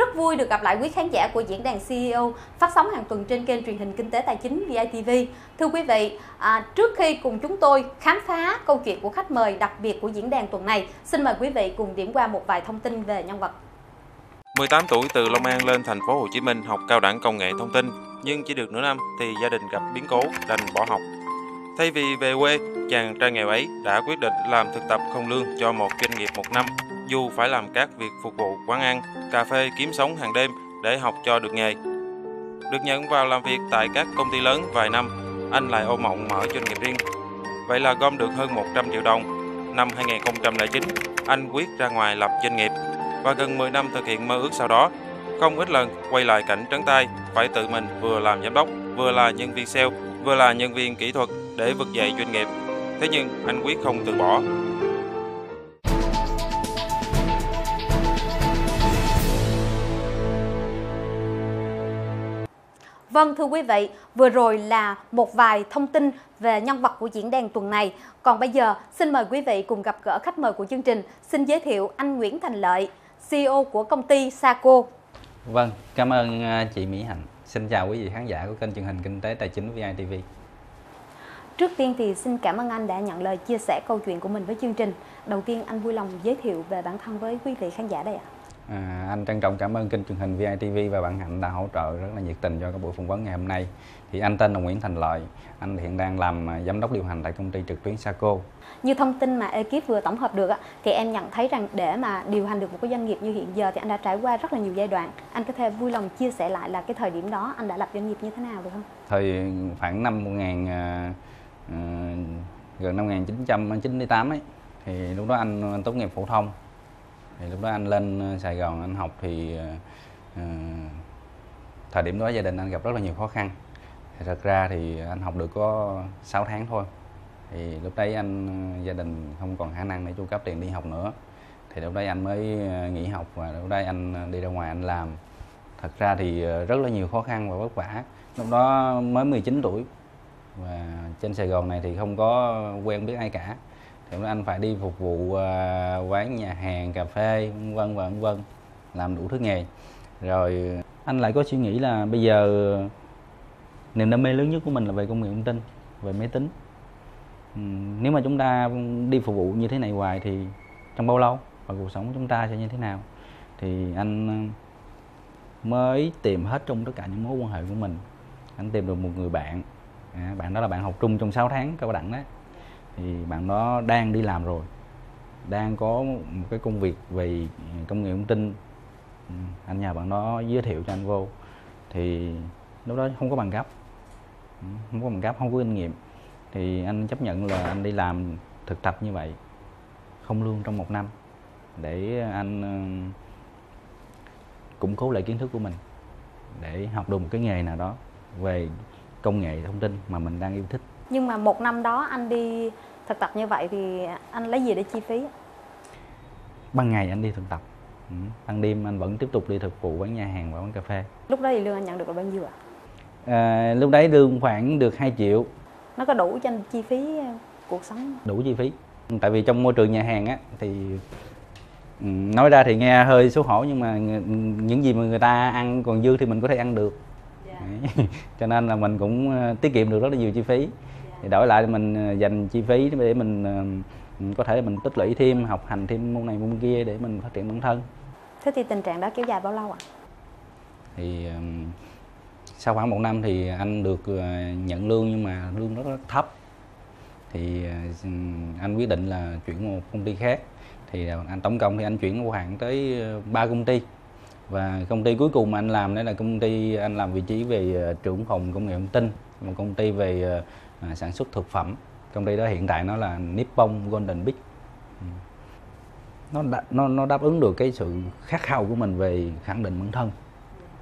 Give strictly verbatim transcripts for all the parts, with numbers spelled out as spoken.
Rất vui được gặp lại quý khán giả của diễn đàn xê e ô phát sóng hàng tuần trên kênh truyền hình Kinh tế Tài chính vê i tê vê. Thưa quý vị, à, trước khi cùng chúng tôi khám phá câu chuyện của khách mời đặc biệt của diễn đàn tuần này, xin mời quý vị cùng điểm qua một vài thông tin về nhân vật. mười tám tuổi từ Long An lên thành phố Hồ Chí Minh học cao đẳng công nghệ thông tin, nhưng chỉ được nửa năm thì gia đình gặp biến cố đành bỏ học. Thay vì về quê, chàng trai nghèo ấy đã quyết định làm thực tập không lương cho một doanh nghiệp một năm, dù phải làm các việc phục vụ quán ăn, cà phê kiếm sống hàng đêm để học cho được nghề. Được nhận vào làm việc tại các công ty lớn vài năm, anh lại ôm mộng mở doanh nghiệp riêng. Vậy là gom được hơn một trăm triệu đồng. Năm hai nghìn không trăm lẻ chín, anh quyết ra ngoài lập doanh nghiệp và gần mười năm thực hiện mơ ước sau đó. Không ít lần quay lại cảnh trắng tay, phải tự mình vừa làm giám đốc, vừa là nhân viên sale, vừa là nhân viên kỹ thuật để vực dậy doanh nghiệp. Thế nhưng anh quyết không từ bỏ. Vâng, thưa quý vị, vừa rồi là một vài thông tin về nhân vật của diễn đàn tuần này. Còn bây giờ, xin mời quý vị cùng gặp gỡ khách mời của chương trình. Xin giới thiệu anh Nguyễn Thành Lợi, xê e ô của công ty Saco. Vâng, cảm ơn chị Mỹ Hạnh. Xin chào quý vị khán giả của kênh truyền hình Kinh tế Tài chính vê i tê vê. Trước tiên thì xin cảm ơn anh đã nhận lời chia sẻ câu chuyện của mình với chương trình. Đầu tiên anh vui lòng giới thiệu về bản thân với quý vị khán giả đây ạ. À, anh trân trọng cảm ơn kênh truyền hình vê i tê vê và bạn Hạnh đã hỗ trợ rất là nhiệt tình cho các buổi phỏng vấn ngày hôm nay. Thì anh tên là Nguyễn Thành Lợi, anh hiện đang làm giám đốc điều hành tại công ty trực tuyến Saco. Như thông tin mà ekip vừa tổng hợp được thì em nhận thấy rằng để mà điều hành được một cái doanh nghiệp như hiện giờ thì anh đã trải qua rất là nhiều giai đoạn. Anh có thể vui lòng chia sẻ lại là cái thời điểm đó anh đã lập doanh nghiệp như thế nào được không? Thời khoảng năm một nghìn gần năm một nghìn chín trăm chín mươi tám ấy, thì lúc đó anh, anh tốt nghiệp phổ thông. Thì lúc đó anh lên Sài Gòn anh học thì uh, thời điểm đó gia đình anh gặp rất là nhiều khó khăn. Thì thật ra thì anh học được có sáu tháng thôi. Thì lúc đấy anh gia đình không còn khả năng để chu cấp tiền đi học nữa. Thì lúc đấy anh mới nghỉ học và lúc đấy anh đi ra ngoài anh làm. Thật ra thì rất là nhiều khó khăn và vất vả. Lúc đó mới mười chín tuổi và trên Sài Gòn này thì không có quen biết ai cả. Anh phải đi phục vụ quán, nhà hàng, cà phê, vân và vân, làm đủ thứ nghề. Rồi anh lại có suy nghĩ là bây giờ niềm đam mê lớn nhất của mình là về công nghệ thông tin, về máy tính. Nếu mà chúng ta đi phục vụ như thế này hoài thì trong bao lâu và cuộc sống của chúng ta sẽ như thế nào? Thì anh mới tìm hết trong tất cả những mối quan hệ của mình. Anh tìm được một người bạn, à, bạn đó là bạn học chung trong sáu tháng cao đẳng đấy. Thì bạn đó đang đi làm rồi, đang có một cái công việc về công nghệ thông tin. Anh nhờ bạn đó giới thiệu cho anh vô. Thì lúc đó không có bằng cấp, không có bằng cấp, không có kinh nghiệm. Thì anh chấp nhận là anh đi làm thực tập như vậy, không lương trong một năm, để anh củng cố lại kiến thức của mình, để học được một cái nghề nào đó về công nghệ thông tin mà mình đang yêu thích. Nhưng mà một năm đó anh đi thực tập như vậy thì anh lấy gì để chi phí? Ban ngày anh đi thực tập, ừ. Ban đêm anh vẫn tiếp tục đi thực vụ quán nhà hàng và quán cà phê. Lúc đó thì lương anh nhận được là bao nhiêu ạ? À? À, lúc đấy lương khoảng được hai triệu. Nó có đủ cho anh chi phí cuộc sống? Đủ chi phí. Tại vì trong môi trường nhà hàng á thì nói ra thì nghe hơi xấu hổ, nhưng mà những gì mà người ta ăn còn dư thì mình có thể ăn được. Yeah. Cho nên là mình cũng tiết kiệm được rất là nhiều chi phí. Thì đổi lại mình dành chi phí để mình, mình có thể mình tích lũy thêm, học hành thêm môn này môn kia để mình phát triển bản thân. Thế thì tình trạng đó kéo dài bao lâu ạ? À? Thì sau khoảng một năm thì anh được nhận lương nhưng mà lương rất, rất thấp. Thì anh quyết định là chuyển một công ty khác. Thì anh tổng cộng thì anh chuyển khoảng tới ba công ty. Và công ty cuối cùng mà anh làm đó là công ty anh làm vị trí về trưởng phòng công nghệ thông tin, một công ty về À, sản xuất thực phẩm. Công ty đó hiện tại nó là Nippon Golden Big. Nó, nó, nó đáp ứng được cái sự khát khao của mình về khẳng định bản thân.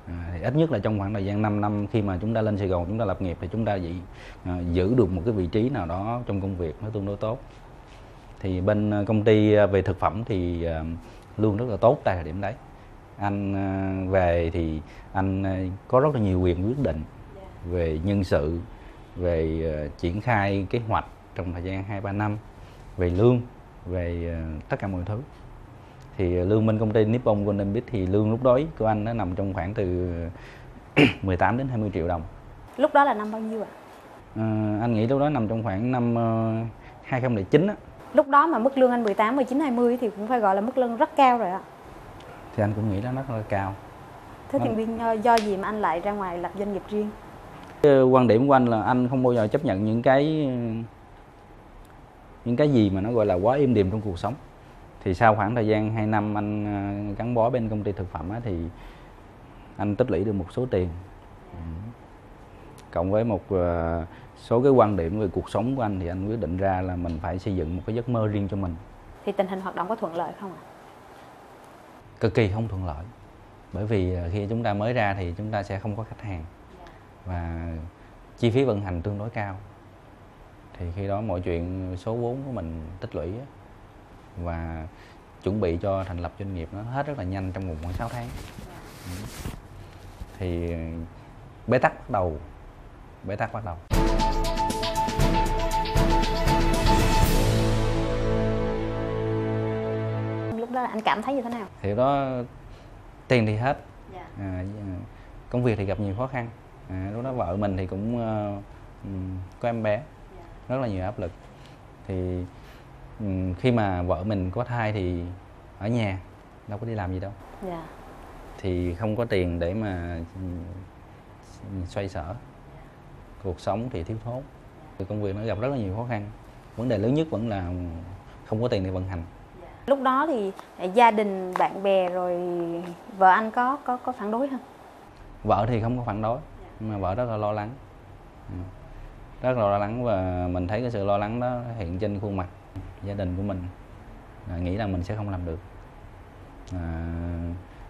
À, thì ít nhất là trong khoảng thời gian năm năm khi mà chúng ta lên Sài Gòn chúng ta lập nghiệp thì chúng ta dị, à, giữ được một cái vị trí nào đó trong công việc nó tương đối tốt. Thì bên công ty về thực phẩm thì à, lương rất là tốt tại thời điểm đấy. Anh à, về thì anh à, có rất là nhiều quyền quyết định về nhân sự, về uh, triển khai kế hoạch trong thời gian hai ba năm, về lương, về uh, tất cả mọi thứ. thì lương bên công ty Nippon Golden Big thì lương lúc đó của anh nó nằm trong khoảng từ mười tám đến hai mươi triệu đồng. Lúc đó là năm bao nhiêu ạ? À, anh nghĩ lúc đó nằm trong khoảng năm hai không không chín á. Lúc đó mà mức lương anh mười tám, mười chín, hai mươi thì cũng phải gọi là mức lương rất cao rồi ạ. Thì anh cũng nghĩ là nó rất là cao. Thế thì do gì mà anh lại ra ngoài lập doanh nghiệp riêng? Cái quan điểm của anh là anh không bao giờ chấp nhận những cái những cái gì mà nó gọi là quá im đềm trong cuộc sống. Thì sau khoảng thời gian hai năm anh gắn bó bên công ty thực phẩm á, thì anh tích lũy được một số tiền. Ừ. Cộng với một số cái quan điểm về cuộc sống của anh thì anh quyết định ra là mình phải xây dựng một cái giấc mơ riêng cho mình. Thì tình hình hoạt động có thuận lợi không ạ? Cực kỳ không thuận lợi. Bởi vì khi chúng ta mới ra thì chúng ta sẽ không có khách hàng và chi phí vận hành tương đối cao. Thì khi đó mọi chuyện số vốn của mình tích lũy và chuẩn bị cho thành lập doanh nghiệp nó hết rất là nhanh trong vòng khoảng sáu tháng. Thì bế tắc bắt đầu. Bế tắc bắt đầu. Lúc đó anh cảm thấy như thế nào? Thì đó tiền thì hết, à, công việc thì gặp nhiều khó khăn. À, lúc đó vợ mình thì cũng uh, có em bé, rất là nhiều áp lực. Thì um, khi mà vợ mình có thai thì ở nhà đâu có đi làm gì đâu. Yeah. Thì không có tiền để mà xoay sở. Cuộc sống thì thiếu thốn. Công việc nó gặp rất là nhiều khó khăn. Vấn đề lớn nhất vẫn là không có tiền để vận hành. Lúc đó thì gia đình, bạn bè rồi vợ anh có có có phản đối không? Vợ thì không có phản đối, nhưng mà vợ rất là lo lắng. Rất là lo lắng và mình thấy cái sự lo lắng đó hiện trên khuôn mặt gia đình của mình. Nghĩ là mình sẽ không làm được. À,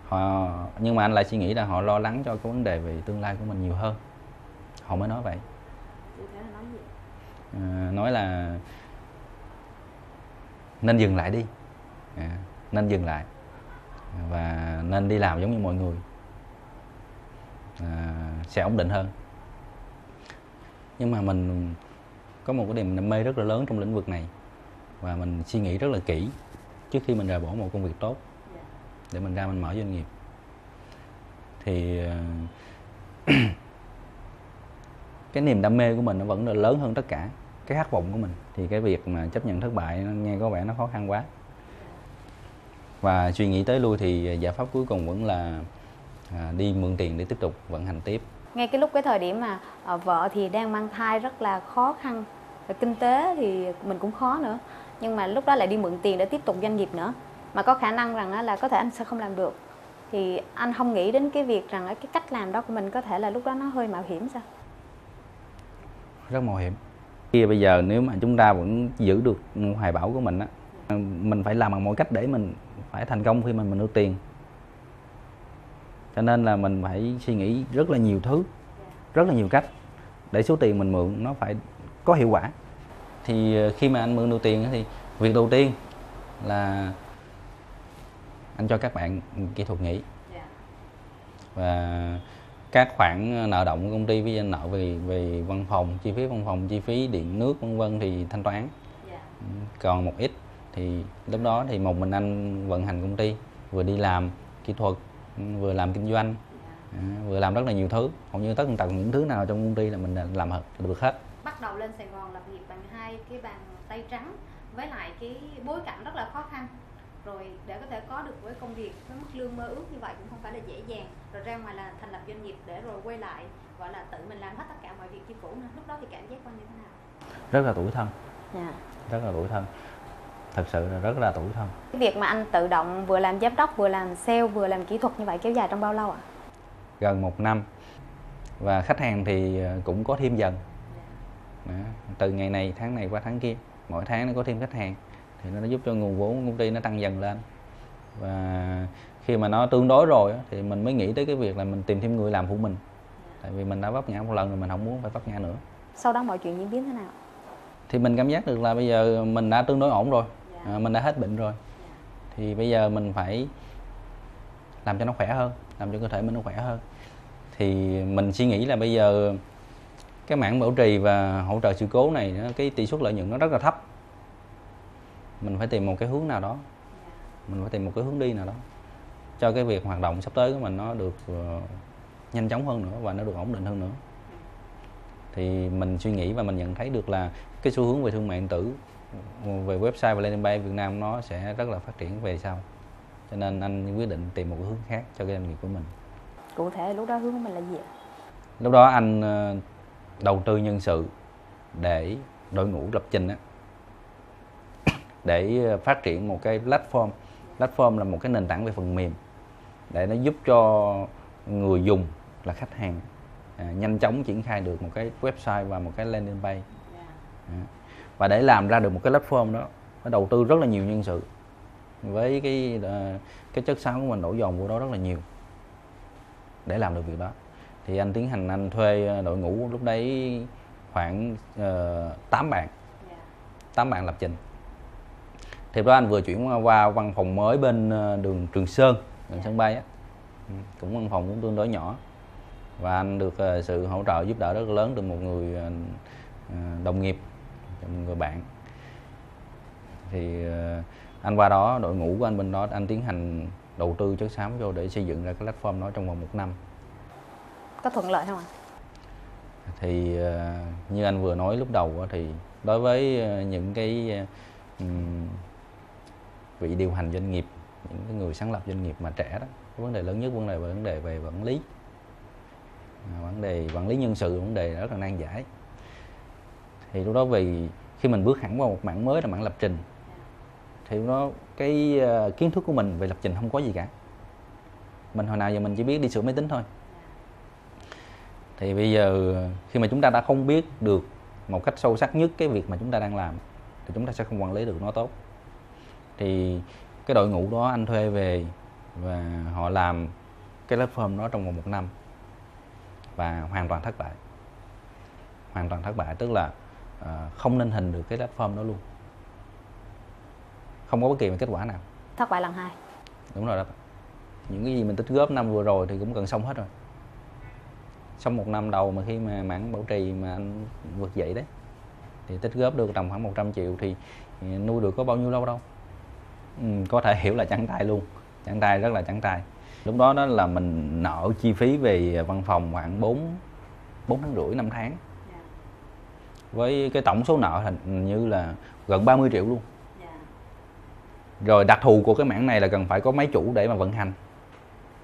họ nhưng mà anh lại suy nghĩ là họ lo lắng cho cái vấn đề về tương lai của mình nhiều hơn. Họ mới nói vậy. À, nói là nên dừng lại đi. À, nên dừng lại và nên đi làm giống như mọi người, à, sẽ ổn định hơn. Nhưng mà mình có một cái niềm đam mê rất là lớn trong lĩnh vực này và mình suy nghĩ rất là kỹ trước khi mình rời bỏ một công việc tốt để mình ra mình mở doanh nghiệp. Thì uh, cái niềm đam mê của mình nó vẫn là lớn hơn tất cả cái khát vọng của mình. Thì cái việc mà chấp nhận thất bại nghe có vẻ nó khó khăn quá. Và suy nghĩ tới lui thì giải pháp cuối cùng vẫn là à, đi mượn tiền để tiếp tục vận hành tiếp. Ngay cái lúc cái thời điểm mà à, vợ thì đang mang thai rất là khó khăn, và kinh tế thì mình cũng khó nữa. Nhưng mà lúc đó lại đi mượn tiền để tiếp tục doanh nghiệp nữa. Mà có khả năng rằng là có thể anh sẽ không làm được. Thì anh không nghĩ đến cái việc rằng cái cách làm đó của mình có thể là lúc đó nó hơi mạo hiểm sao? Rất mạo hiểm. Khi bây giờ nếu mà chúng ta vẫn giữ được hoài bão của mình á, mình phải làm bằng mọi cách để mình phải thành công khi mà mình được tiền. Cho nên là mình phải suy nghĩ rất là nhiều thứ, rất là nhiều cách để số tiền mình mượn nó phải có hiệu quả. Thì khi mà anh mượn được tiền thì việc đầu tiên là anh cho các bạn kỹ thuật nghỉ. Và các khoản nợ động của công ty với danh nợ về về văn phòng, chi phí văn phòng, chi phí điện nước vân vân thì thanh toán. Còn một ít thì lúc đó thì một mình anh vận hành công ty, vừa đi làm kỹ thuật, vừa làm kinh doanh, vừa làm rất là nhiều thứ. Hầu như tất cả những thứ nào trong công ty là mình làm được hết. Bắt đầu lên Sài Gòn lập nghiệp bằng hai cái bàn tay trắng với lại cái bối cảnh rất là khó khăn. Rồi để có thể có được với công việc với mức lương mơ ước như vậy cũng không phải là dễ dàng. Rồi ra ngoài là thành lập doanh nghiệp để rồi quay lại gọi là tự mình làm hết tất cả mọi việc như cũ nữa. Lúc đó thì cảm giác quan như thế nào? Rất là tủi thân. Yeah. Rất là tủi thân. Thật sự là rất là tủi thân. Cái việc mà anh tự động vừa làm giám đốc, vừa làm sale, vừa làm kỹ thuật như vậy kéo dài trong bao lâu ạ? À? Gần một năm. Và khách hàng thì cũng có thêm dần. Yeah. Đó. Từ ngày này, tháng này qua tháng kia, mỗi tháng nó có thêm khách hàng. Thì nó giúp cho nguồn vốn của công ty nó tăng dần lên. Và khi mà nó tương đối rồi thì mình mới nghĩ tới cái việc là mình tìm thêm người làm phụ mình. Tại vì mình đã vấp ngã một lần rồi, mình không muốn phải vấp ngã nữa. Sau đó mọi chuyện diễn biến thế nào? Thì mình cảm giác được là bây giờ mình đã tương đối ổn rồi, à, mình đã hết bệnh rồi. Thì bây giờ mình phải làm cho nó khỏe hơn, làm cho cơ thể mình nó khỏe hơn. Thì mình suy nghĩ là bây giờ cái mảng bảo trì và hỗ trợ sự cố này, cái tỷ suất lợi nhuận nó rất là thấp. Mình phải tìm một cái hướng nào đó mình phải tìm một cái hướng đi nào đó cho cái việc hoạt động sắp tới của mình nó được nhanh chóng hơn nữa và nó được ổn định hơn nữa. Thì mình suy nghĩ và mình nhận thấy được là cái xu hướng về thương mại điện tử, về website và landing page Việt Nam nó sẽ rất là phát triển về sau. Cho nên anh quyết định tìm một hướng khác cho cái doanh nghiệp của mình. Cụ thể lúc đó hướng của mình là gì ạ? Lúc đó anh đầu tư nhân sự để đội ngũ lập trình á, để phát triển một cái platform. Platform là một cái nền tảng về phần mềm để nó giúp cho người dùng là khách hàng à, nhanh chóng triển khai được một cái website và một cái landing page. À, và để làm ra được một cái platform đó, nó đầu tư rất là nhiều nhân sự. Với cái cái chất xám của mình đổ dồn vô đó rất là nhiều để làm được việc đó. Thì anh tiến hành anh thuê đội ngũ lúc đấy khoảng uh, tám bạn, tám bạn lập trình. Thì đó anh vừa chuyển qua văn phòng mới bên đường Trường Sơn, gần sân bay á, cũng văn phòng cũng tương đối nhỏ. Và anh được sự hỗ trợ giúp đỡ rất lớn từ một người đồng nghiệp, một người bạn. Thì anh qua đó, đội ngũ của anh bên đó, anh tiến hành đầu tư chất xám vô để xây dựng ra cái platform đó trong vòng một năm. Có thuận lợi không ạ? Thì như anh vừa nói lúc đầu thì đối với những cái vị điều hành doanh nghiệp, những người sáng lập doanh nghiệp mà trẻ đó, cái vấn đề lớn nhất vấn đề vấn đề về quản lý, vấn đề quản lý nhân sự, vấn đề rất là nan giải. Thì lúc đó vì khi mình bước hẳn vào một mảng mới là mảng lập trình, thì nó cái kiến thức của mình về lập trình không có gì cả. Mình hồi nào giờ mình chỉ biết đi sửa máy tính thôi. Thì bây giờ khi mà chúng ta đã không biết được một cách sâu sắc nhất cái việc mà chúng ta đang làm thì chúng ta sẽ không quản lý được nó tốt. Thì cái đội ngũ đó anh thuê về và họ làm cái platform đó trong vòng một năm và hoàn toàn thất bại. Hoàn toàn thất bại tức là không nên hình được cái platform đó luôn. Không có bất kỳ một kết quả nào. Thất bại lần hai. Đúng rồi đó. Những cái gì mình tích góp năm vừa rồi thì cũng gần xong hết rồi. Xong một năm đầu mà khi mà mảng bảo trì mà anh vượt dậy đấy, thì tích góp được tầm khoảng một trăm triệu thì nuôi được có bao nhiêu lâu đâu. Ừ, có thể hiểu là trắng tay luôn. Trắng tay, rất là trắng tay. Lúc đó đó là mình nợ chi phí về văn phòng khoảng bốn, bốn tháng rưỡi, năm tháng. Với cái tổng số nợ hình như là gần ba mươi triệu luôn. Rồi đặc thù của cái mảng này là cần phải có máy chủ để mà vận hành.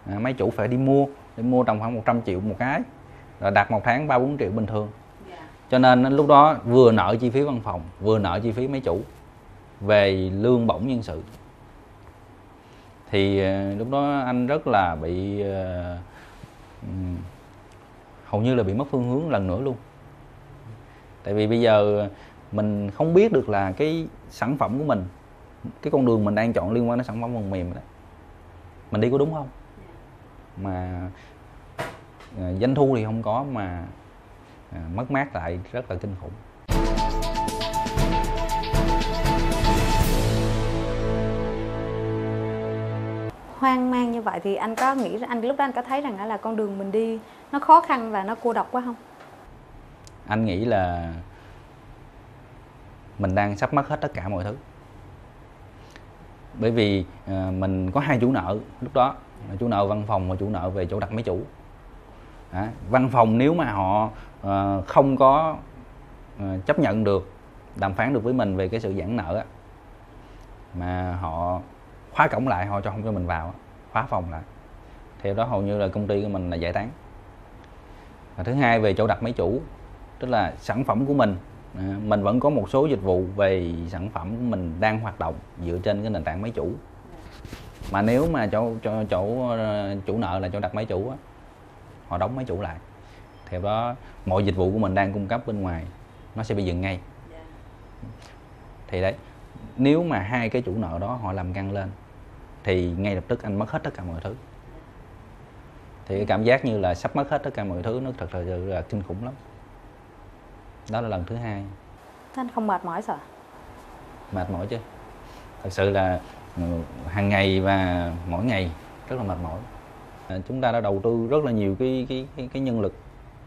À, máy chủ phải đi mua, đi mua tầm khoảng một trăm triệu một cái. Rồi đạt một tháng ba bốn triệu bình thường. Cho nên lúc đó vừa nợ chi phí văn phòng, vừa nợ chi phí máy chủ, về lương bổng nhân sự. Thì lúc đó anh rất là bị uh, hầu như là bị mất phương hướng lần nữa luôn. Tại vì bây giờ mình không biết được là cái sản phẩm của mình, cái con đường mình đang chọn liên quan đến sản phẩm phần mềm đó, mình đi có đúng không? Mà uh, doanh thu thì không có mà uh, mất mát lại rất là kinh khủng. Hoang mang như vậy thì anh có nghĩ, anh lúc đó anh có thấy rằng là con đường mình đi nó khó khăn và nó cô độc quá không? Anh nghĩ là mình đang sắp mất hết tất cả mọi thứ. Bởi vì à, mình có hai chủ nợ lúc đó, chủ nợ văn phòng và chủ nợ về chỗ đặt máy chủ. À, văn phòng nếu mà họ à, không có à, chấp nhận được, đàm phán được với mình về cái sự giãn nợ á, mà họ khóa cổng lại, họ cho không cho mình vào, khóa phòng lại. Theo đó hầu như là công ty của mình là giải tán. Và thứ hai về chỗ đặt máy chủ, tức là sản phẩm của mình, mình vẫn có một số dịch vụ về sản phẩm của mình đang hoạt động dựa trên cái nền tảng máy chủ. Mà nếu mà chỗ chỗ, chỗ chủ nợ là chỗ đặt máy chủ á, họ đóng máy chủ lại. Theo đó mọi dịch vụ của mình đang cung cấp bên ngoài nó sẽ bị dừng ngay. Thì đấy, nếu mà hai cái chủ nợ đó họ làm căng lên thì ngay lập tức anh mất hết tất cả mọi thứ. Thì cái cảm giác như là sắp mất hết tất cả mọi thứ nó thật sự là kinh khủng lắm. Đó là lần thứ hai. Thế anh không mệt mỏi sao? Mệt mỏi chứ. Thật sự là hàng ngày và mỗi ngày rất là mệt mỏi. Chúng ta đã đầu tư rất là nhiều cái cái cái, cái nhân lực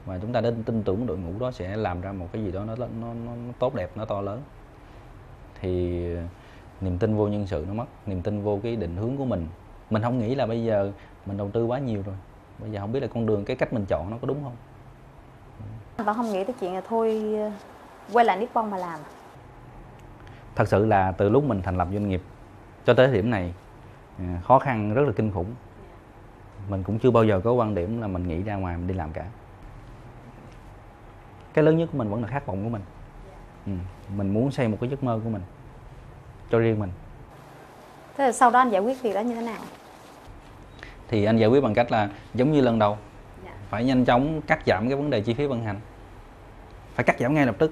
và chúng ta đã tin tưởng đội ngũ đó sẽ làm ra một cái gì đó nó nó, nó tốt đẹp, nó to lớn. Thì niềm tin vô nhân sự nó mất, niềm tin vô cái định hướng của mình. Mình không nghĩ là bây giờ mình đầu tư quá nhiều rồi, bây giờ không biết là con đường, cái cách mình chọn nó có đúng không. Bạn không nghĩ tới chuyện là thôi quay lại Nippon mà làm? Thật sự là từ lúc mình thành lập doanh nghiệp cho tới điểm này khó khăn rất là kinh khủng. Mình cũng chưa bao giờ có quan điểm là mình nghĩ ra ngoài mình đi làm cả. Cái lớn nhất của mình vẫn là khát vọng của mình. Ừ, mình muốn xây một cái giấc mơ của mình cho riêng mình. Thế là sau đó anh giải quyết việc đó như thế nào? Thì anh giải quyết bằng cách là giống như lần đầu, dạ, phải nhanh chóng cắt giảm cái vấn đề chi phí vận hành, phải cắt giảm ngay lập tức.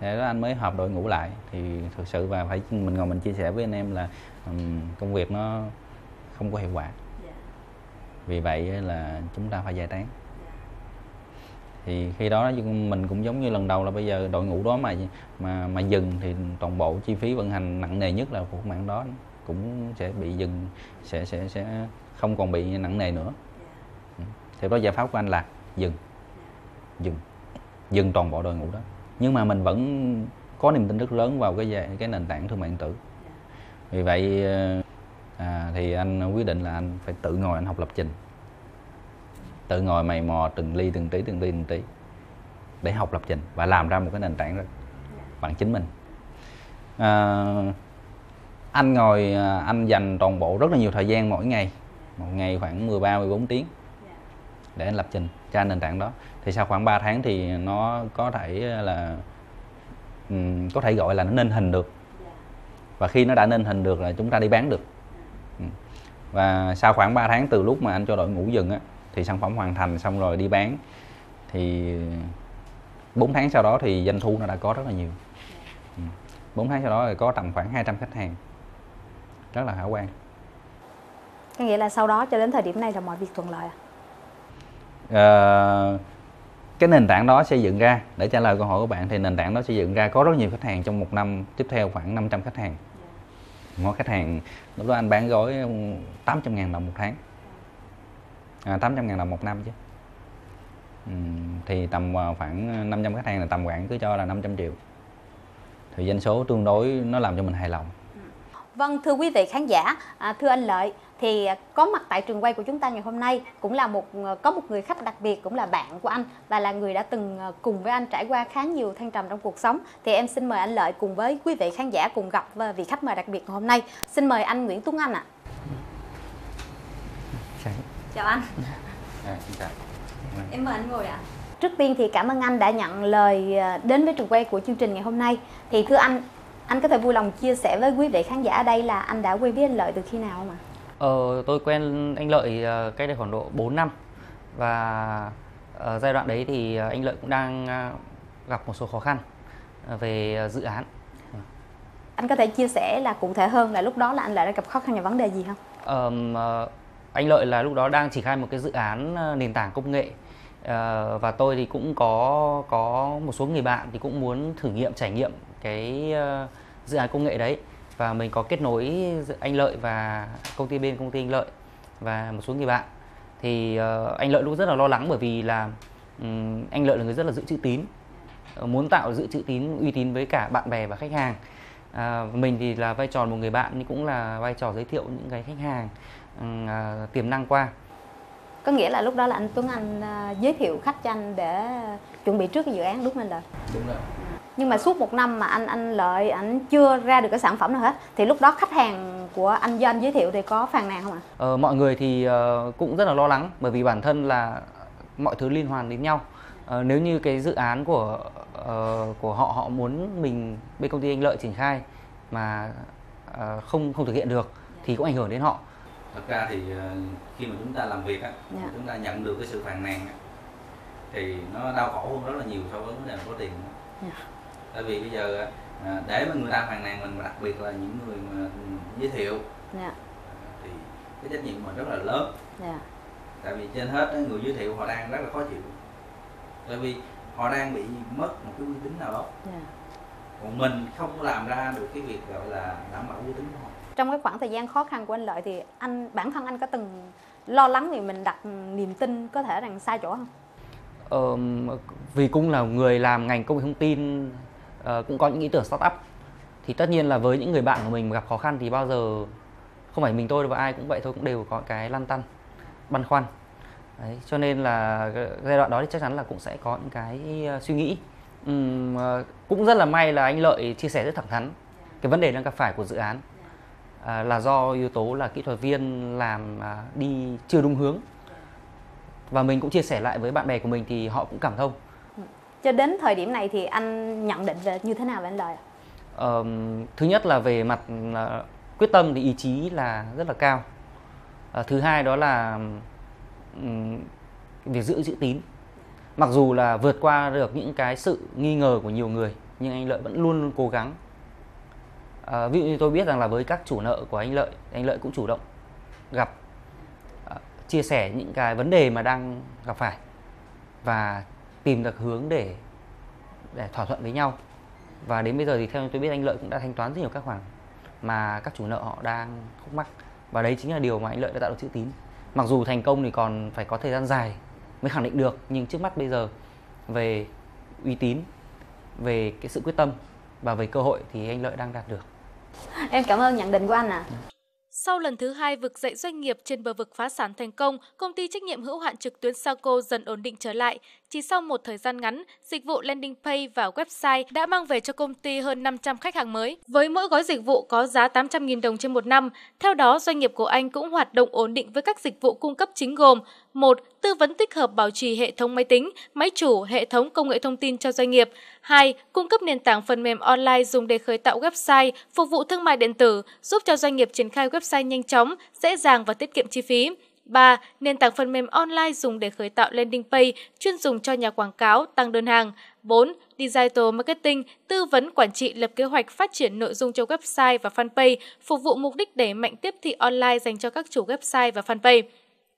Thế đó anh mới họp đội ngũ lại. Thì thực sự và phải mình ngồi mình chia sẻ với anh em là um, công việc nó không có hiệu quả, dạ, vì vậy là chúng ta phải giải tán. Dạ. Thì khi đó mình cũng giống như lần đầu là bây giờ đội ngũ đó mà mà mà dừng thì toàn bộ chi phí vận hành nặng nề nhất là của mạng đó cũng sẽ bị dừng, sẽ sẽ sẽ không còn bị nặng nề nữa. Dạ. Thì đó giải pháp của anh là dừng, dạ, dừng, dừng toàn bộ đội ngũ đó. Nhưng mà mình vẫn có niềm tin rất lớn vào cái cái nền tảng thương mại điện tử. Vì vậy à, thì anh quyết định là anh phải tự ngồi anh học lập trình, tự ngồi mày mò từng ly từng tí từng ly từng tí để học lập trình và làm ra một cái nền tảng bằng chính mình. À, anh ngồi anh dành toàn bộ rất là nhiều thời gian mỗi ngày, một ngày khoảng mười ba mười bốn tiếng để anh lập trình ra nền tảng đó. Thì sau khoảng ba tháng thì nó có thể là um, có thể gọi là nó nên hình được. Và khi nó đã nên hình được là chúng ta đi bán được. Và sau khoảng ba tháng từ lúc mà anh cho đội ngũ dừng á, thì sản phẩm hoàn thành xong rồi đi bán, thì bốn tháng sau đó thì doanh thu nó đã có rất là nhiều. Bốn tháng sau đó thì có tầm khoảng hai trăm khách hàng, rất là khả quan. Có nghĩa là sau đó cho đến thời điểm này là mọi việc thuận lợi à? Uh, cái nền tảng đó xây dựng ra, để trả lời câu hỏi của bạn, thì nền tảng đó xây dựng ra có rất nhiều khách hàng. Trong một năm tiếp theo khoảng năm trăm khách hàng. Mỗi khách hàng lúc đó anh bán gói tám trăm ngàn đồng một tháng, à, tám trăm ngàn đồng một năm chứ. uhm, Thì tầm khoảng năm trăm khách hàng là tầm khoảng cứ cho là năm trăm triệu. Thì doanh số tương đối nó làm cho mình hài lòng. Vâng, thưa quý vị khán giả, à, thưa anh Lợi, thì có mặt tại trường quay của chúng ta ngày hôm nay cũng là một có một người khách đặc biệt, cũng là bạn của anh và là người đã từng cùng với anh trải qua khá nhiều thăng trầm trong cuộc sống. Thì em xin mời anh Lợi cùng với quý vị khán giả cùng gặp vị khách mời đặc biệt ngày hôm nay. Xin mời anh Nguyễn Tuấn Anh ạ. À. Chào anh. Em mời anh ngồi ạ. À. Trước tiên thì cảm ơn anh đã nhận lời đến với trường quay của chương trình ngày hôm nay. Thì thưa anh, anh có thể vui lòng chia sẻ với quý vị khán giả ở đây là anh đã quen biết anh Lợi từ khi nào không ạ? Ờ, tôi quen anh Lợi cách đây khoảng độ bốn năm. Và ở giai đoạn đấy thì anh Lợi cũng đang gặp một số khó khăn về dự án. Anh có thể chia sẻ là cụ thể hơn là lúc đó là anh Lợi đã gặp khó khăn về vấn đề gì không? Ờ, anh Lợi là lúc đó đang triển khai một cái dự án nền tảng công nghệ. Ờ, và tôi thì cũng có, có một số người bạn thì cũng muốn thử nghiệm, trải nghiệm cái dự án công nghệ đấy. Và mình có kết nối anh Lợi và công ty bên công ty anh Lợi và một số người bạn. Thì uh, anh Lợi lúc rất là lo lắng bởi vì là um, anh Lợi là người rất là giữ chữ tín, uh, muốn tạo giữ chữ tín, uy tín với cả bạn bè và khách hàng. Uh, mình thì là vai trò một người bạn nhưng cũng là vai trò giới thiệu những cái khách hàng uh, tiềm năng qua. Có nghĩa là lúc đó là anh Tuấn Anh uh, giới thiệu khách cho anh để chuẩn bị trước cái dự án đúng không anh Lợi? Đúng rồi. Nhưng mà suốt một năm mà anh anh Lợi anh chưa ra được cái sản phẩm nào hết, thì lúc đó khách hàng của anh do anh giới thiệu thì có phàn nàn không ạ? Ờ, mọi người thì uh, cũng rất là lo lắng bởi vì bản thân là mọi thứ liên hoàn đến nhau. Uh, nếu như cái dự án của uh, của họ họ muốn mình bên công ty anh Lợi triển khai mà uh, không không thực hiện được thì cũng ảnh hưởng đến họ. Thật ra thì khi mà chúng ta làm việc á, dạ, chúng ta nhận được cái sự phàn nàn á, thì nó đau khổ hơn rất là nhiều so với vấn đề có tiền. Dạ. Tại vì bây giờ để mà người ta phàn nàn mình, đặc biệt là những người mà giới thiệu, yeah, thì cái trách nhiệm của mình rất là lớn. Yeah. Tại vì trên hết người giới thiệu họ đang rất là khó chịu, tại vì họ đang bị mất một cái uy tín nào đó. Yeah. Còn mình không làm ra được cái việc gọi là đảm bảo uy tín của họ. Trong cái khoảng thời gian khó khăn của anh Lợi thì anh bản thân anh có từng lo lắng vì mình đặt niềm tin có thể rằng sai chỗ không? Ờ, vì cũng là người làm ngành công nghệ thông tin, Uh, cũng có những ý tưởng startup Thì tất nhiên là với những người bạn của mình gặp khó khăn thì bao giờ, không phải mình tôi và ai cũng vậy thôi, cũng đều có cái lăn tăn, băn khoăn. Đấy, cho nên là giai đoạn đó thì chắc chắn là cũng sẽ có những cái suy nghĩ. Uhm, cũng rất là may là anh Lợi chia sẻ rất thẳng thắn cái vấn đề đang gặp phải của dự án, à, là do yếu tố là kỹ thuật viên làm à, đi chưa đúng hướng. Và mình cũng chia sẻ lại với bạn bè của mình thì họ cũng cảm thông. Cho đến thời điểm này thì anh nhận định về như thế nào về anh Lợi? Ờ, thứ nhất là về mặt à, quyết tâm thì ý chí là rất là cao. À, thứ hai đó là um, việc giữ chữ tín. Mặc dù là vượt qua được những cái sự nghi ngờ của nhiều người, nhưng anh Lợi vẫn luôn luôn cố gắng. À, ví dụ như tôi biết rằng là với các chủ nợ của anh Lợi, anh Lợi cũng chủ động gặp, à, chia sẻ những cái vấn đề mà đang gặp phải và tìm được hướng để, để thỏa thuận với nhau. Và đến bây giờ thì theo tôi biết anh Lợi cũng đã thanh toán rất nhiều các khoản mà các chủ nợ họ đang khúc mắc. Và đấy chính là điều mà anh Lợi đã tạo được chữ tín. Mặc dù thành công thì còn phải có thời gian dài mới khẳng định được, nhưng trước mắt bây giờ về uy tín, về cái sự quyết tâm và về cơ hội thì anh Lợi đang đạt được. Em cảm ơn nhận định của anh ạ. À. Sau lần thứ hai vực dậy doanh nghiệp trên bờ vực phá sản thành công, công ty trách nhiệm hữu hạn trực tuyến Saco dần ổn định trở lại. Chỉ sau một thời gian ngắn, dịch vụ landing page và website đã mang về cho công ty hơn năm trăm khách hàng mới, với mỗi gói dịch vụ có giá tám trăm nghìn đồng trên một năm. Theo đó, doanh nghiệp của anh cũng hoạt động ổn định với các dịch vụ cung cấp chính gồm: một Tư vấn tích hợp bảo trì hệ thống máy tính, máy chủ, hệ thống công nghệ thông tin cho doanh nghiệp. hai Cung cấp nền tảng phần mềm online dùng để khởi tạo website, phục vụ thương mại điện tử, giúp cho doanh nghiệp triển khai website nhanh chóng, dễ dàng và tiết kiệm chi phí. ba Nền tảng phần mềm online dùng để khởi tạo landing page, chuyên dùng cho nhà quảng cáo, tăng đơn hàng. bốn Digital Marketing, tư vấn quản trị lập kế hoạch phát triển nội dung cho website và fanpage, phục vụ mục đích đẩy mạnh tiếp thị online dành cho các chủ website và fanpage.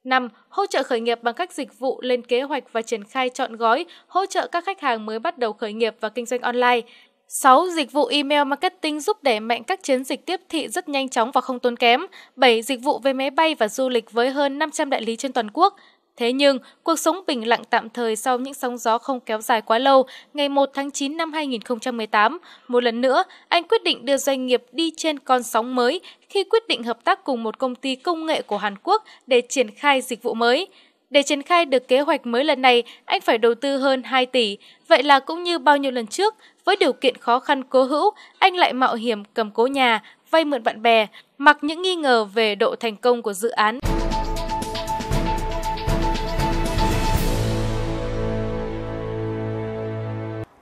năm Hỗ trợ khởi nghiệp bằng các dịch vụ lên kế hoạch và triển khai trọn gói, hỗ trợ các khách hàng mới bắt đầu khởi nghiệp và kinh doanh online. sáu Dịch vụ email marketing giúp đẩy mạnh các chiến dịch tiếp thị rất nhanh chóng và không tốn kém. bảy Dịch vụ về máy bay và du lịch với hơn năm trăm đại lý trên toàn quốc. Thế nhưng, cuộc sống bình lặng tạm thời sau những sóng gió không kéo dài quá lâu, ngày một tháng chín năm hai nghìn không trăm mười tám, một lần nữa, anh quyết định đưa doanh nghiệp đi trên con sóng mới khi quyết định hợp tác cùng một công ty công nghệ của Hàn Quốc để triển khai dịch vụ mới. Để triển khai được kế hoạch mới lần này, anh phải đầu tư hơn hai tỷ, vậy là cũng như bao nhiêu lần trước, với điều kiện khó khăn cố hữu, anh lại mạo hiểm cầm cố nhà, vay mượn bạn bè, mặc những nghi ngờ về độ thành công của dự án.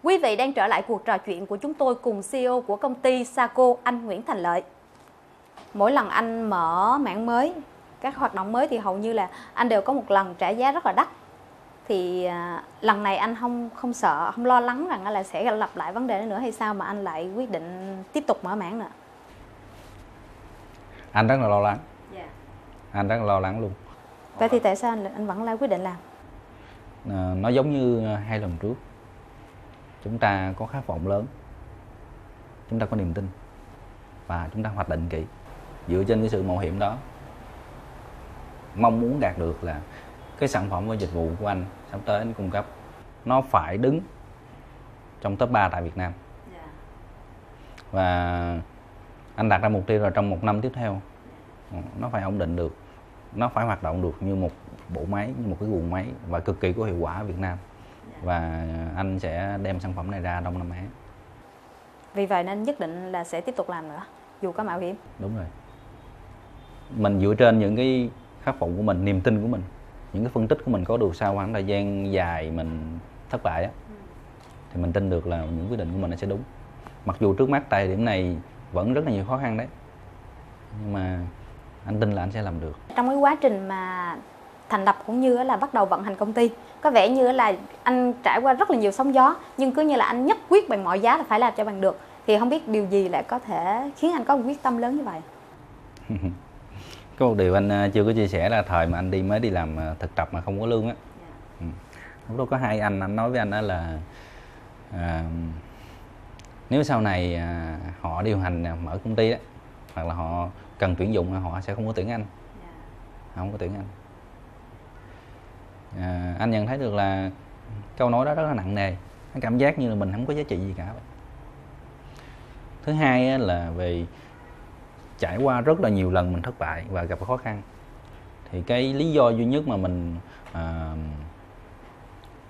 Quý vị đang trở lại cuộc trò chuyện của chúng tôi cùng xê i ô của công ty Saco, anh Nguyễn Thành Lợi. Mỗi lần anh mở mảng mới, các hoạt động mới thì hầu như là anh đều có một lần trả giá rất là đắt. Thì à, lần này anh không không sợ, không lo lắng rằng là sẽ lặp lại vấn đề nữa hay sao mà anh lại quyết định tiếp tục mở mảng nữa? Anh rất là lo lắng. Yeah. Anh rất là lo lắng luôn. Vậy thì tại sao anh, anh vẫn lại quyết định làm? À, nó giống như hai lần trước. Chúng ta có khát vọng lớn, chúng ta có niềm tin và chúng ta hoạch định kỹ. Dựa trên cái sự mạo hiểm đó, mong muốn đạt được là cái sản phẩm và dịch vụ của anh sắp tới anh cung cấp nó phải đứng trong top ba tại Việt Nam. Và anh đặt ra mục tiêu là trong một năm tiếp theo nó phải ổn định được, nó phải hoạt động được như một bộ máy, như một cái guồng máy và cực kỳ có hiệu quả ở Việt Nam. Và anh sẽ đem sản phẩm này ra Đông Nam Á. Vì vậy nên nhất định là sẽ tiếp tục làm nữa, dù có mạo hiểm. Đúng rồi. Mình dựa trên những cái khát vọng của mình, niềm tin của mình, những cái phân tích của mình có được sau khoảng thời gian dài mình thất bại á, ừ. thì mình tin được là những quyết định của mình nó sẽ đúng. Mặc dù trước mắt tại điểm này vẫn rất là nhiều khó khăn đấy, nhưng mà anh tin là anh sẽ làm được. Trong cái quá trình mà thành lập cũng như là bắt đầu vận hành công ty, có vẻ như là anh trải qua rất là nhiều sóng gió, nhưng cứ như là anh nhất quyết bằng mọi giá là phải làm cho bằng được. Thì không biết điều gì lại có thể khiến anh có một quyết tâm lớn như vậy? Có một điều anh chưa có chia sẻ là thời mà anh đi mới đi làm thực tập mà không có lương á, yeah. Lúc đó có hai anh, anh nói với anh đó là à, nếu sau này à, họ điều hành mở công ty đó, hoặc là họ cần tuyển dụng, họ sẽ không có tuyển anh, yeah. Không có tuyển anh. À, anh nhận thấy được là câu nói đó rất là nặng nề, anh cảm giác như là mình không có giá trị gì cả. Thứ Thứ hai là về trải qua rất là nhiều lần mình thất bại và gặp khó khăn, thì cái lý do duy nhất mà mình à,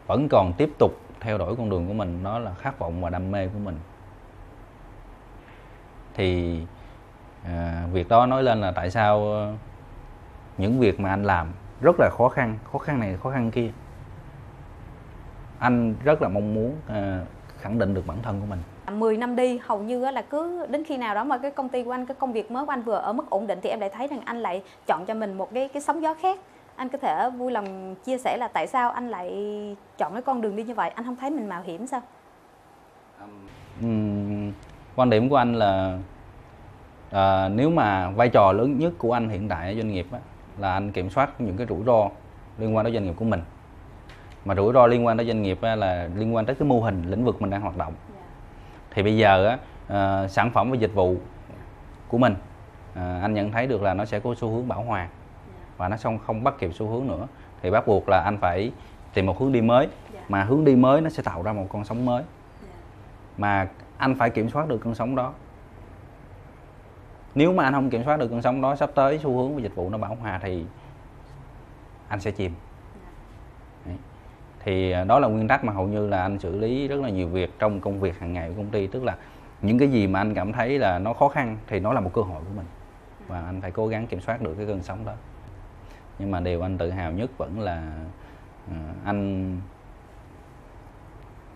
vẫn còn tiếp tục theo đuổi con đường của mình đó là khát vọng và đam mê của mình. Thì à, việc đó nói lên là tại sao những việc mà anh làm rất là khó khăn, khó khăn này khó khăn kia, anh rất là mong muốn à, khẳng định được bản thân của mình. mười năm đi, hầu như là cứ đến khi nào đó mà cái công ty của anh, cái công việc mới của anh vừa ở mức ổn định thì em lại thấy rằng anh lại chọn cho mình một cái cái sóng gió khác. Anh có thể vui lòng chia sẻ là tại sao anh lại chọn cái con đường đi như vậy? Anh không thấy mình mạo hiểm sao? Uhm, quan điểm của anh là à, nếu mà vai trò lớn nhất của anh hiện tại ở doanh nghiệp á, là anh kiểm soát những cái rủi ro liên quan đến doanh nghiệp của mình. Mà rủi ro liên quan đến doanh nghiệp á, là liên quan tới cái mô hình, lĩnh vực mình đang hoạt động. Thì bây giờ á, à, sản phẩm và dịch vụ của mình à, anh nhận thấy được là nó sẽ có xu hướng bão hòa và nó không không bắt kịp xu hướng nữa, thì bắt buộc là anh phải tìm một hướng đi mới, mà hướng đi mới nó sẽ tạo ra một con sóng mới, mà anh phải kiểm soát được con sóng đó. Nếu mà anh không kiểm soát được con sóng đó, sắp tới xu hướng và dịch vụ nó bão hòa thì anh sẽ chìm. Thì đó là nguyên tắc mà hầu như là anh xử lý rất là nhiều việc trong công việc hàng ngày của công ty. Tức là những cái gì mà anh cảm thấy là nó khó khăn thì nó là một cơ hội của mình, và anh phải cố gắng kiểm soát được cái cơn sóng đó. Nhưng mà điều anh tự hào nhất vẫn là anh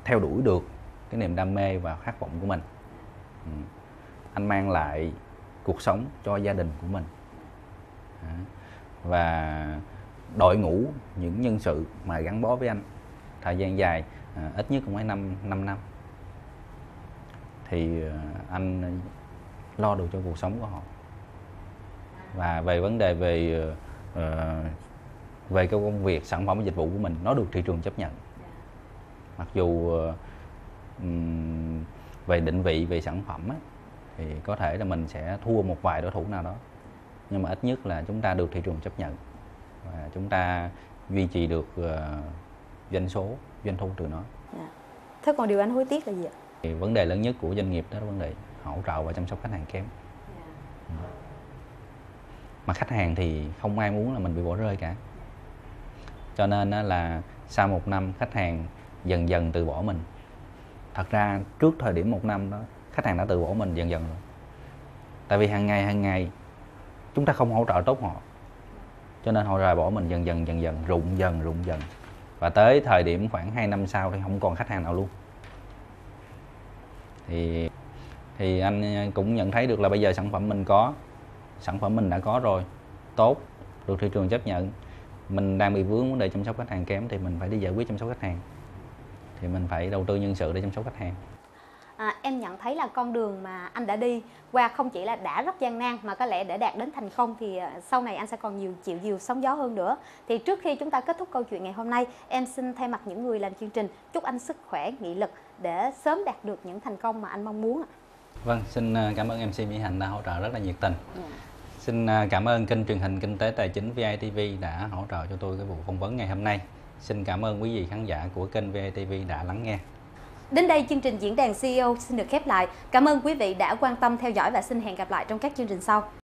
theo đuổi được cái niềm đam mê và khát vọng của mình. Anh mang lại cuộc sống cho gia đình của mình và đội ngũ những nhân sự mà gắn bó với anh thời gian dài, à, ít nhất cũng phải năm năm năm, thì à, anh lo được cho cuộc sống của họ. Và về vấn đề về à, về cái công việc, sản phẩm dịch vụ của mình nó được thị trường chấp nhận, mặc dù à, về định vị, về sản phẩm á, thì có thể là mình sẽ thua một vài đối thủ nào đó, nhưng mà ít nhất là chúng ta được thị trường chấp nhận và chúng ta duy trì được uh, doanh số, doanh thu từ nó. À. Thế còn điều anh hối tiếc là gì ạ? Thì vấn đề lớn nhất của doanh nghiệp đó là vấn đề hỗ trợ và chăm sóc khách hàng kém. À. Ừ. Mà khách hàng thì không ai muốn là mình bị bỏ rơi cả. Cho nên đó là sau một năm khách hàng dần dần từ bỏ mình. Thật ra trước thời điểm một năm đó khách hàng đã từ bỏ mình dần dần rồi. Tại vì hàng ngày hàng ngày chúng ta không hỗ trợ tốt họ, cho nên họ rời bỏ mình dần dần dần dần, rụng dần rụng dần. Và tới thời điểm khoảng hai năm sau thì không còn khách hàng nào luôn. Thì thì anh cũng nhận thấy được là bây giờ sản phẩm mình có, sản phẩm mình đã có rồi, tốt, được thị trường chấp nhận. Mình đang bị vướng vấn đề chăm sóc khách hàng kém thì mình phải đi giải quyết chăm sóc khách hàng. Thì mình phải đầu tư nhân sự để chăm sóc khách hàng. À, em nhận thấy là con đường mà anh đã đi qua không chỉ là đã rất gian nan, mà có lẽ để đạt đến thành công thì sau này anh sẽ còn nhiều chịu nhiều sóng gió hơn nữa. Thì trước khi chúng ta kết thúc câu chuyện ngày hôm nay, em xin thay mặt những người làm chương trình chúc anh sức khỏe, nghị lực để sớm đạt được những thành công mà anh mong muốn. Vâng, xin cảm ơn em xê Mỹ Hạnh đã hỗ trợ rất là nhiệt tình. Ừ. Xin cảm ơn kênh truyền hình Kinh tế Tài chính vê i tê vê đã hỗ trợ cho tôi cái buổi phỏng vấn ngày hôm nay. Xin cảm ơn quý vị khán giả của kênh vê i tê vê đã lắng nghe. Đến đây, chương trình Diễn đàn xê e ô xin được khép lại. Cảm ơn quý vị đã quan tâm theo dõi và xin hẹn gặp lại trong các chương trình sau.